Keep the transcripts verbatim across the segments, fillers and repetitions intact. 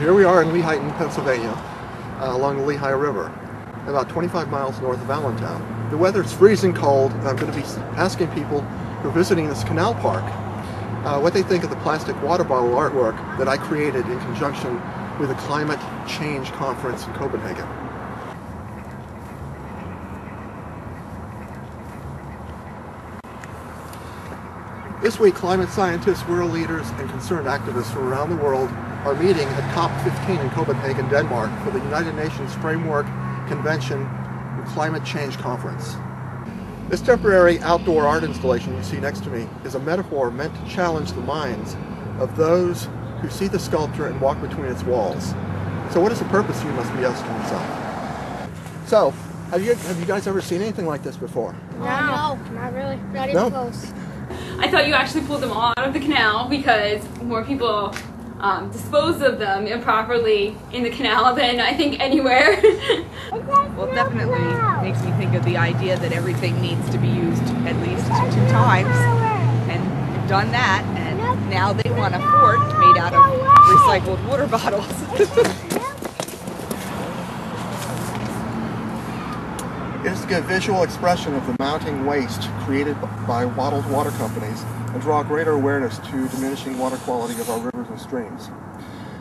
here we are in Lehighton, Pennsylvania, uh, along the Lehigh River, about twenty-five miles north of Allentown. The weather's freezing cold, and I'm going to be asking people who are visiting this canal park uh, what they think of the plastic water bottle artwork that I created in conjunction with a climate change conference in Copenhagen. This week, climate scientists, world leaders, and concerned activists from around the world are meeting at COP fifteen in Copenhagen, Denmark for the United Nations Framework Convention on Climate Change Conference. This temporary outdoor art installation you see next to me is a metaphor meant to challenge the minds of those who see the sculpture and walk between its walls. So what is the purpose, you must be asking yourself. So, have you, have you guys ever seen anything like this before? No, no, not really. Not even close. I thought you actually pulled them all out of the canal because more people um, dispose of them improperly in the canal than I think anywhere. Well, it definitely makes me think of the idea that everything needs to be used at least two times, and they've done that, and now they want a fort made out of recycled water bottles. It's to give visual expression of the mounting waste created by bottled water companies and draw greater awareness to diminishing water quality of our rivers and streams.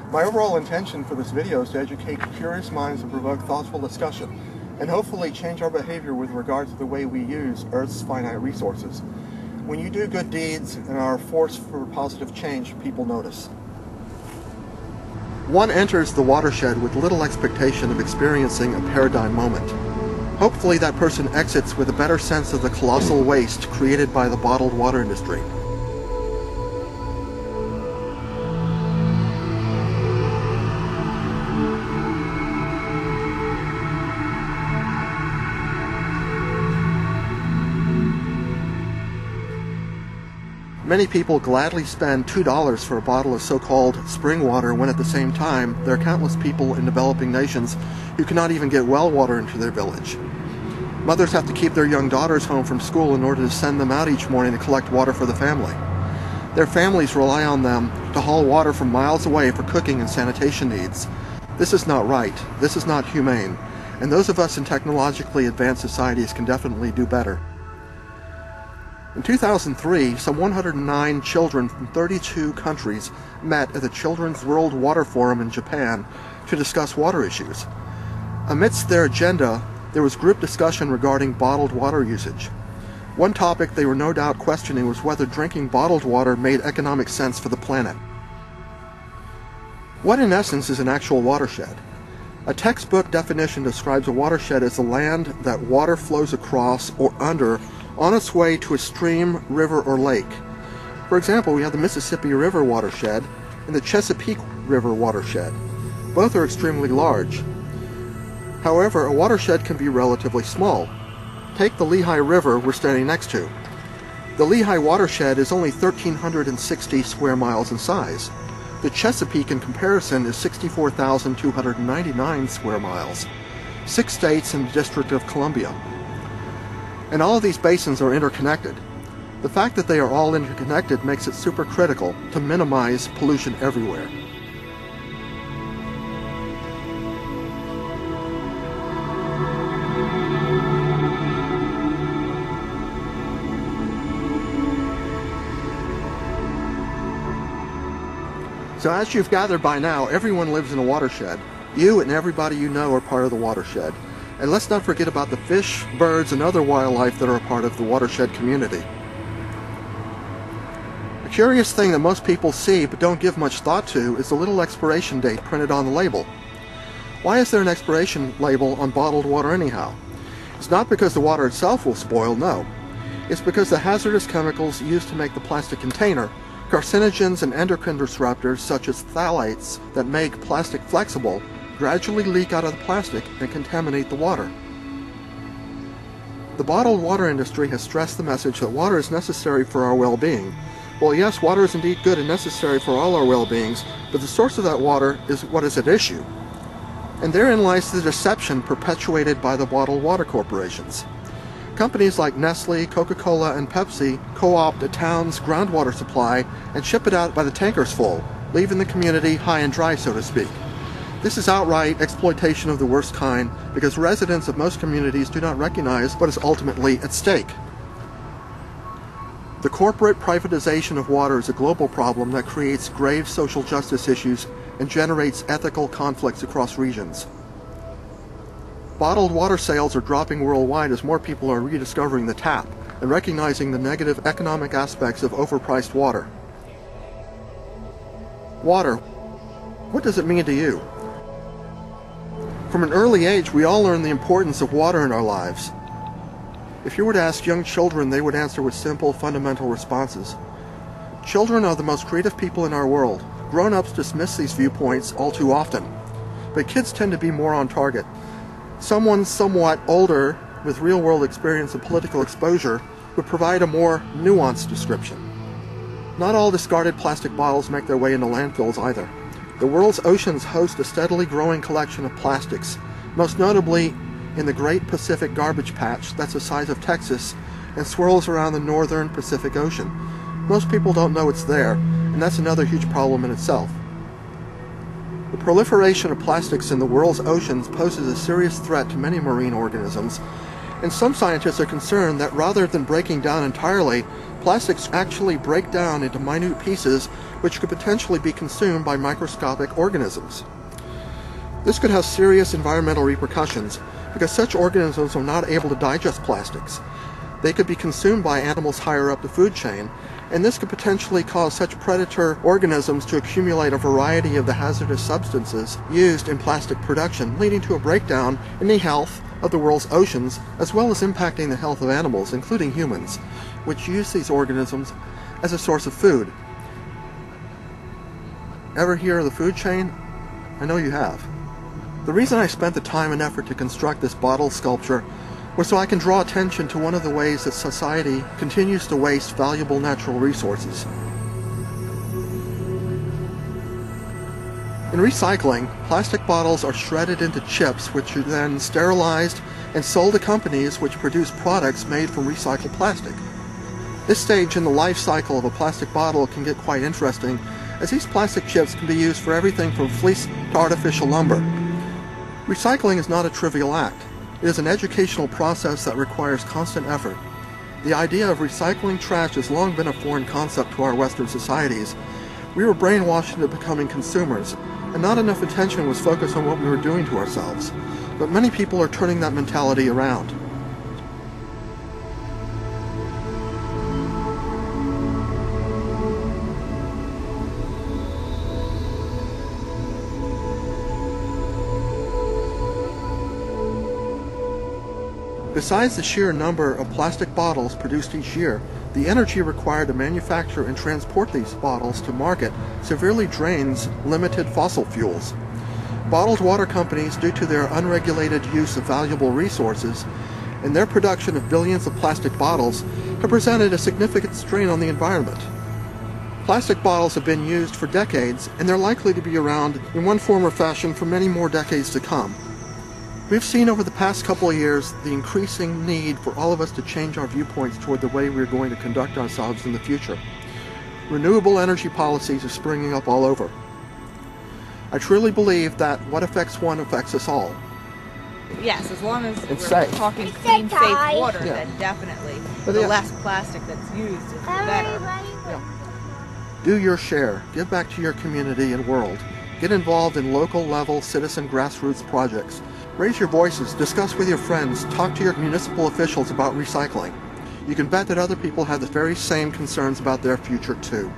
My overall intention for this video is to educate curious minds and provoke thoughtful discussion, and hopefully change our behavior with regard to the way we use Earth's finite resources. When you do good deeds and are a force for positive change, people notice. One enters the watershed with little expectation of experiencing a paradigm moment. Hopefully that person exits with a better sense of the colossal waste created by the bottled water industry. Many people gladly spend two dollars for a bottle of so-called spring water when at the same time there are countless people in developing nations who cannot even get well water into their village. Mothers have to keep their young daughters home from school in order to send them out each morning to collect water for the family. Their families rely on them to haul water from miles away for cooking and sanitation needs. This is not right. This is not humane. And those of us in technologically advanced societies can definitely do better. In two thousand three, some one hundred nine children from thirty-two countries met at the Children's World Water Forum in Japan to discuss water issues. Amidst their agenda, there was group discussion regarding bottled water usage. One topic they were no doubt questioning was whether drinking bottled water made economic sense for the planet. What in essence is an actual watershed? A textbook definition describes a watershed as the land that water flows across or under on its way to a stream, river, or lake. For example, we have the Mississippi River watershed and the Chesapeake River watershed. Both are extremely large. However, a watershed can be relatively small. Take the Lehigh River we're standing next to. The Lehigh watershed is only one thousand three hundred sixty square miles in size. The Chesapeake, in comparison, is sixty-four thousand two hundred ninety-nine square miles, six states and the District of Columbia. And all of these basins are interconnected. The fact that they are all interconnected makes it super critical to minimize pollution everywhere. So as you've gathered by now, everyone lives in a watershed. You and everybody you know are part of the watershed. And let's not forget about the fish, birds, and other wildlife that are a part of the watershed community. A curious thing that most people see but don't give much thought to is the little expiration date printed on the label. Why is there an expiration label on bottled water anyhow? It's not because the water itself will spoil, no. It's because the hazardous chemicals used to make the plastic container, carcinogens and endocrine disruptors such as phthalates that make plastic flexible, gradually leak out of the plastic and contaminate the water. The bottled water industry has stressed the message that water is necessary for our well-being. Well, yes, water is indeed good and necessary for all our well-beings, but the source of that water is what is at issue. And therein lies the deception perpetuated by the bottled water corporations. Companies like Nestle, Coca-Cola, and Pepsi co-opt a town's groundwater supply and ship it out by the tankers full, leaving the community high and dry, so to speak. This is outright exploitation of the worst kind because residents of most communities do not recognize what is ultimately at stake. The corporate privatization of water is a global problem that creates grave social justice issues and generates ethical conflicts across regions. Bottled water sales are dropping worldwide as more people are rediscovering the tap and recognizing the negative economic aspects of overpriced water. Water. What does it mean to you? From an early age, we all learn the importance of water in our lives. If you were to ask young children, they would answer with simple, fundamental responses. Children are the most creative people in our world. Grown-ups dismiss these viewpoints all too often, but kids tend to be more on target. Someone somewhat older with real-world experience and political exposure would provide a more nuanced description. Not all discarded plastic bottles make their way into landfills either. The world's oceans host a steadily growing collection of plastics, most notably in the Great Pacific Garbage Patch that's the size of Texas and swirls around the northern Pacific Ocean. Most people don't know it's there, and that's another huge problem in itself. The proliferation of plastics in the world's oceans poses a serious threat to many marine organisms, and some scientists are concerned that rather than breaking down entirely, plastics actually break down into minute pieces which could potentially be consumed by microscopic organisms. This could have serious environmental repercussions, because such organisms are not able to digest plastics. They could be consumed by animals higher up the food chain, and this could potentially cause such predator organisms to accumulate a variety of the hazardous substances used in plastic production, leading to a breakdown in the health of the world's oceans, as well as impacting the health of animals, including humans, which use these organisms as a source of food. Ever hear of the food chain? I know you have. The reason I spent the time and effort to construct this bottle sculpture was so I can draw attention to one of the ways that society continues to waste valuable natural resources. In recycling, plastic bottles are shredded into chips which are then sterilized and sold to companies which produce products made from recycled plastic. This stage in the life cycle of a plastic bottle can get quite interesting, as these plastic chips can be used for everything from fleece to artificial lumber. Recycling is not a trivial act. It is an educational process that requires constant effort. The idea of recycling trash has long been a foreign concept to our Western societies. We were brainwashed into becoming consumers, and not enough attention was focused on what we were doing to ourselves. But many people are turning that mentality around. Besides the sheer number of plastic bottles produced each year, the energy required to manufacture and transport these bottles to market severely drains limited fossil fuels. Bottled water companies, due to their unregulated use of valuable resources and their production of billions of plastic bottles, have presented a significant strain on the environment. Plastic bottles have been used for decades, and they're likely to be around in one form or fashion for many more decades to come. We've seen over the past couple of years the increasing need for all of us to change our viewpoints toward the way we're going to conduct ourselves in the future. Renewable energy policies are springing up all over. I truly believe that what affects one affects us all. Yes, as long as it's we're safe. talking clean, safe water, yeah. then definitely. But the yeah. less plastic that's used is the better. Yeah. Do your share. Give back to your community and world. Get involved in local-level citizen grassroots projects. Raise your voices, discuss with your friends, talk to your municipal officials about recycling. You can bet that other people have the very same concerns about their future too.